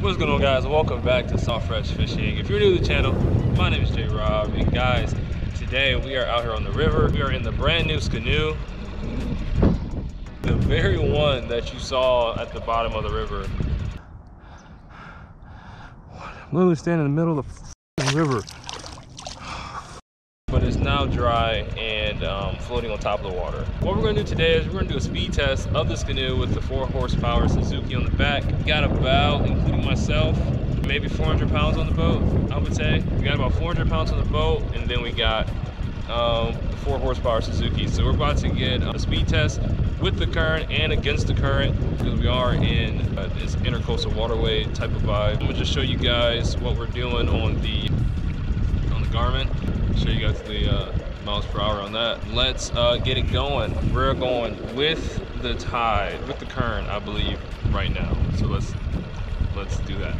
What's going on, guys? Welcome back to Soft Fresh Fishing. If you're new to the channel, my name is Jay Rob, and guys, today we are out here on the river. We are in the brand new Skanoo, the very one that you saw at the bottom of the river. I'm literally standing in the middle of the river. But it's now dry and floating on top of the water. What we're gonna do today is we're gonna do a speed test of this Skanoo with the 4-horsepower Suzuki on the back. We got about, including myself, maybe 400 pounds on the boat, I would say. We got about 400 pounds on the boat, and then we got 4-horsepower Suzuki. So we're about to get a speed test with the current and against the current, because we are in this intercoastal waterway type of vibe. I'm gonna just show you guys what we're doing on the Garmin. Show you guys the miles per hour on that. Let's get it going. We're going with the tide, with the current, I believe, right now. So let's do that.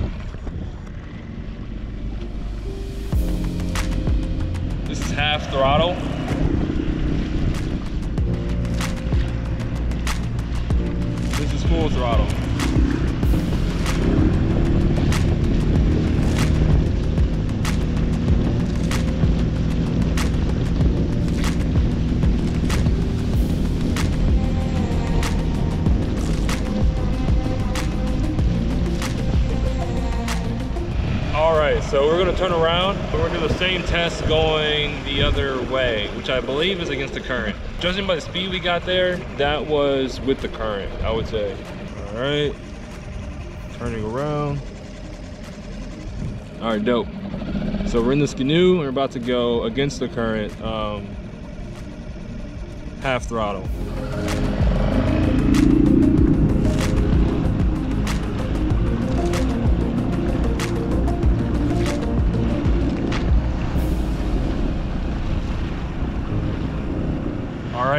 This is half throttle. This is full throttle. So we're gonna turn around, but we're gonna do the same test going the other way, which I believe is against the current. Judging by the speed we got there, that was with the current, I would say. All right, turning around. All right, dope. So we're in the Skanoo, we're about to go against the current, half throttle.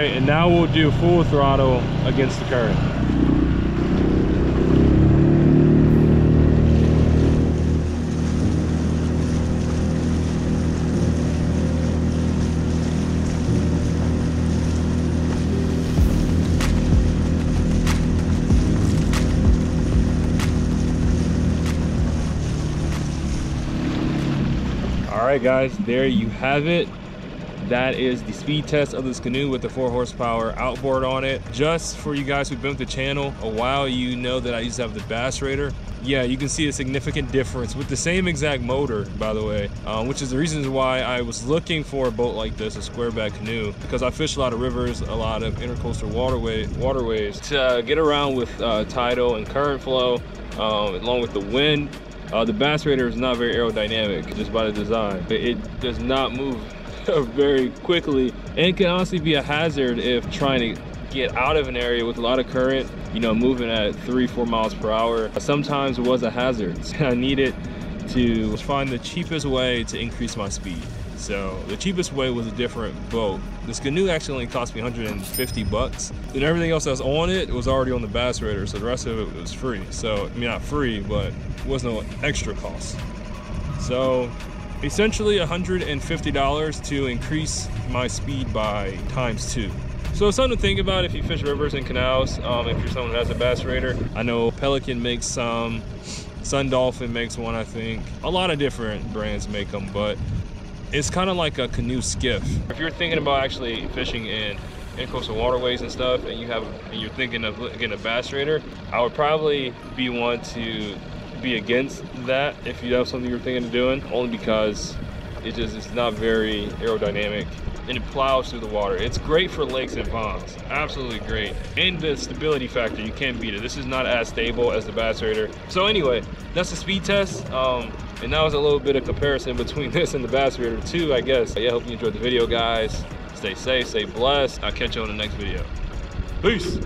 And now we'll do full throttle against the current. All right, guys, there you have it. That is the speed test of this Skanoo with the 4-horsepower outboard on it. Just for you guys who've been with the channel a while, you know that I used to have the Bass Raider. Yeah, you can see a significant difference with the same exact motor, by the way, which is the reason why I was looking for a boat like this, a squareback canoe, because I fish a lot of rivers, a lot of intercoastal waterways to get around with tidal and current flow, along with the wind. The Bass Raider is not very aerodynamic, just by the design. It does not move very quickly, and can honestly be a hazard if trying to get out of an area with a lot of current, you know, moving at 3-4 miles per hour. Sometimes it was a hazard. I needed to find the cheapest way to increase my speed. So the cheapest way was a different boat. This Skanoo actually only cost me 150 bucks, and everything else that's on it was already on the Bass Raider, so the rest of it was free. So, I mean, not free, but it was no extra cost. So essentially $150 to increase my speed by ×2. So something to think about if you fish rivers and canals, if you're someone who has a Bass Raider. I know Pelican makes some, Sun Dolphin makes one, I think. A lot of different brands make them, but it's kind of like a canoe skiff. If you're thinking about actually fishing in coastal waterways and stuff, and you're thinking of getting a Bass Raider, I would probably be one to be against that if you have something you're thinking of doing, only because it's not very aerodynamic, and it plows through the water. It's great for lakes and ponds, absolutely great, and the stability factor, you can't beat it. This is not as stable as the Bass Raider. So anyway, that's the speed test, and that was a little bit of comparison between this and the Bass Raider too, I guess. Yeah, I hope you enjoyed the video, guys. Stay safe, stay blessed. I'll catch you on the next video. Peace.